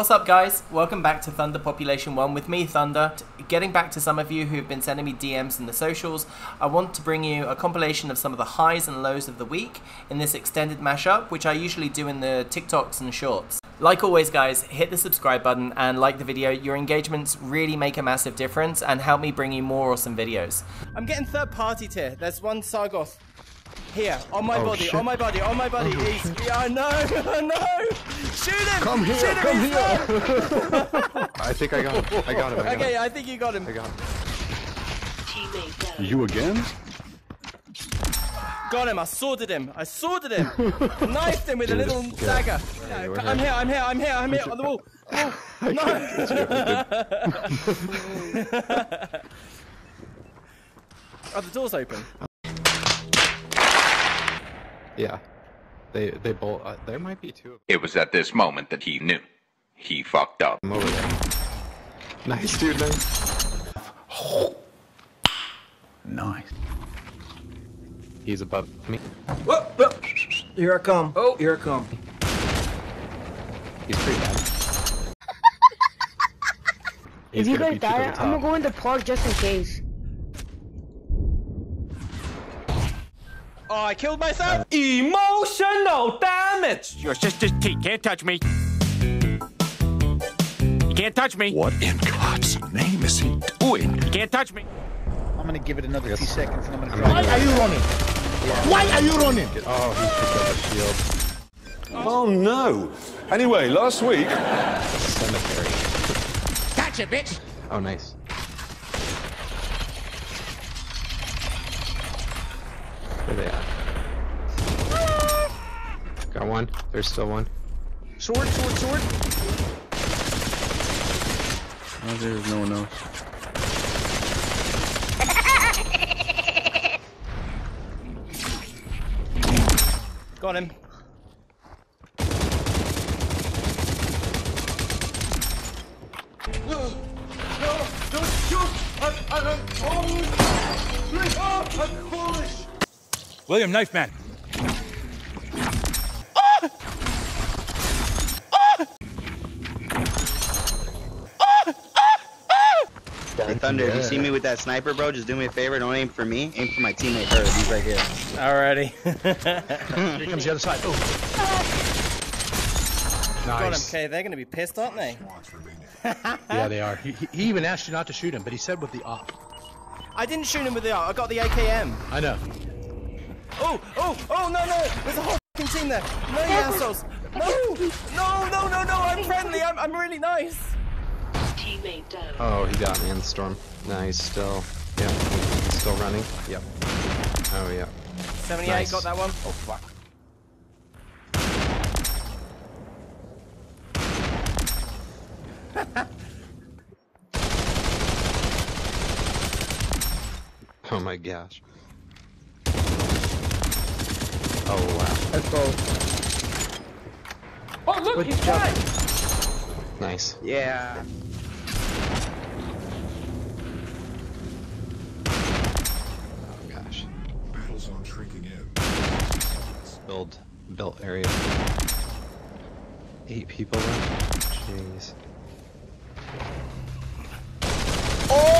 What's up, guys? Welcome back to Thunder Population One with me, Thunder. Getting back to some of you who've been sending me DMs in the socials, I want to bring you a compilation of some of the highs and lows of the week in this extended mashup, which I usually do in the TikToks and shorts. Like always, guys, hit the subscribe button and like the video. Your engagements really make a massive difference and help me bring you more awesome videos. I'm getting third party here. There's one Sargoth here, on my body, shit. On my body, on my body. Oh, yeah, no! Shoot him! Come here, come here! I think I got him, Okay, I think you got him. I got him. You again? Got him, I sworded him! Knifed him with a little dagger. Yeah, no, I'm here, on the wall. Oh, no! Are the doors open? Yeah, they both. There might be two. It was at this moment that he knew he fucked up. I'm over there. Nice, dude. Nice. Oh. Nice. He's above me. Whoa, whoa. Here I come. Oh, here I come. He's pretty bad. If you guys die, I'm gonna go in the park just in case. Oh, I killed myself! Emotional damage! Your sister's tea can't touch me. You can't touch me. What in God's name is he doing? You can't touch me. I'm gonna give it another 2 seconds and I'm gonna drop it. Why are you running? Yeah. Why are you running? Oh, he's picked up a shield. Oh no! Anyway, last week... Cemetery. Gotcha, bitch! Oh, nice. There they are. Got one. There's still one. Sword. Oh, there's no one else. Got him. No, don't shoot! I'm Polish! William, knife man. Ah! Ah! Ah! Ah! Ah! Thunder, if you see me with that sniper, bro, just do me a favor. Don't aim for me. Aim for my teammate, Herb. He's right here. Alrighty. Here comes the other side. Oh. Nice. Okay, they're gonna be pissed, aren't they? Yeah, they are. He even asked you not to shoot him, but he said with the AWP. I didn't shoot him with the AWP. I got the AKM. I know. Oh, no, there's a whole f***ing team there. No, you assholes. No, I'm friendly, I'm really nice. Teammate down. Oh, he got me in the storm. No, he's still, yeah, still running. Yep. Oh, yeah. 78, nice. Got that one. Oh, fuck. Oh my gosh. Oh wow. Let's go. Oh look, he's dead! Nice. Yeah. Oh gosh. Battle zone shrinking in. Built area. 8 people left. Jeez. Oh!